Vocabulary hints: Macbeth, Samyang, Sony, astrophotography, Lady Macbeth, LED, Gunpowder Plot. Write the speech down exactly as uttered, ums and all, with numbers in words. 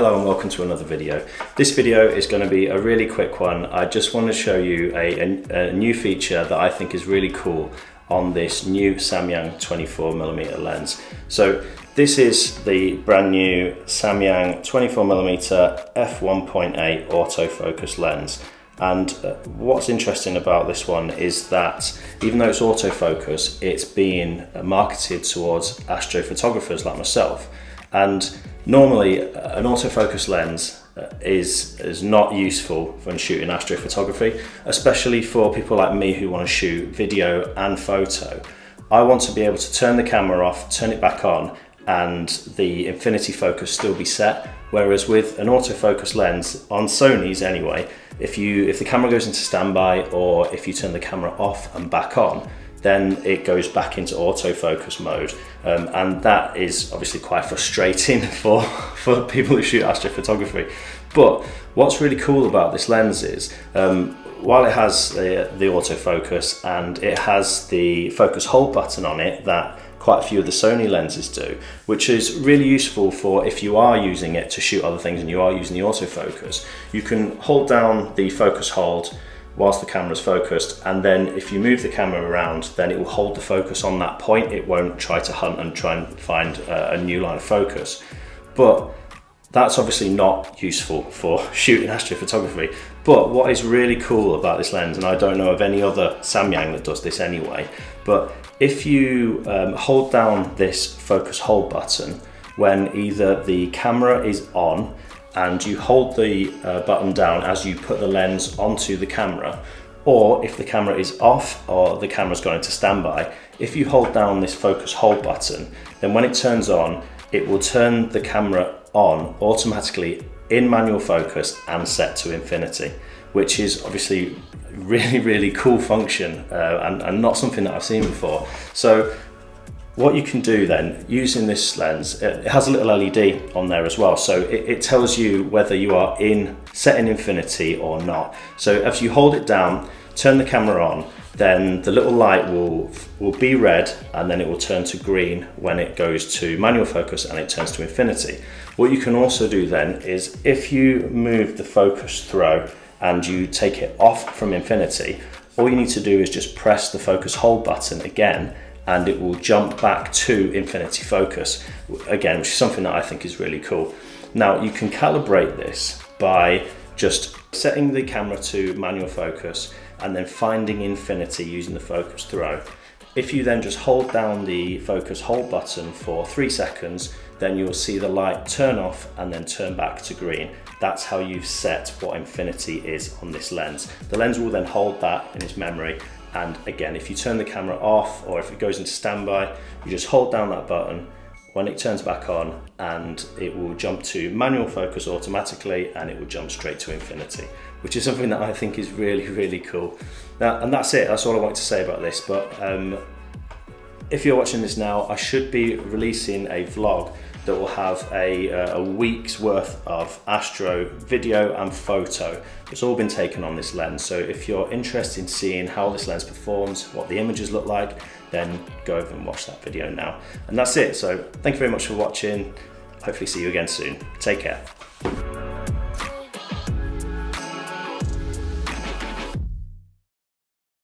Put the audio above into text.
Hello and welcome to another video. This video is going to be a really quick one. I just want to show you a, a, a new feature that I think is really cool on this new Samyang twenty-four millimeter lens. So this is the brand new Samyang twenty-four millimeter f one point eight autofocus lens. And what's interesting about this one is that even though it's autofocus, it's being marketed towards astrophotographers like myself. And normally an autofocus lens is, is not useful when shooting astrophotography, especially for people like me who want to shoot video and photo. I want to be able to turn the camera off, turn it back on, and the infinity focus still be set. Whereas with an autofocus lens, on Sony's anyway, if, you, if the camera goes into standby or if you turn the camera off and back on, then it goes back into autofocus mode. Um, and that is obviously quite frustrating for, for people who shoot astrophotography. But what's really cool about this lens is, um, while it has the, the autofocus and it has the focus hold button on it that quite a few of the Sony lenses do, which is really useful for if you are using it to shoot other things and you are using the autofocus, you can hold down the focus hold whilst the camera's focused, and then if you move the camera around, then it will hold the focus on that point. It won't try to hunt and try and find a new line of focus. But that's obviously not useful for shooting astrophotography. But what is really cool about this lens, and I don't know of any other Samyang that does this anyway, but if you um, hold down this focus hold button when either the camera is on and you hold the uh, button down as you put the lens onto the camera, or if the camera is off or the camera's going to standby, if you hold down this focus hold button, then when it turns on, it will turn the camera on automatically in manual focus and set to infinity, which is obviously really, really cool function uh, and, and not something that I've seen before. So what you can do then, using this lens, it has a little L E D on there as well, so it, it tells you whether you are in set in infinity or not. So if you hold it down, turn the camera on, then the little light will, will be red, and then it will turn to green when it goes to manual focus and it turns to infinity. What you can also do then is, if you move the focus throw and you take it off from infinity, all you need to do is just press the focus hold button again, and it will jump back to infinity focus, again, which is something that I think is really cool. Now, you can calibrate this by just setting the camera to manual focus and then finding infinity using the focus throw. If you then just hold down the focus hold button for three seconds, then you'll see the light turn off and then turn back to green. That's how you've set what infinity is on this lens. The lens will then hold that in its memory. And again, if you turn the camera off or if it goes into standby, you just hold down that button when it turns back on and it will jump to manual focus automatically and it will jump straight to infinity, which is something that I think is really, really cool. Now, and that's it, that's all I wanted to say about this. But um, if you're watching this now, I should be releasing a vlog that will have a, uh, a week's worth of astro video and photo. It's all been taken on this lens, so if you're interested in seeing how this lens performs, what the images look like, then go over and watch that video now. And that's it, so thank you very much for watching. Hopefully see you again soon. Take care.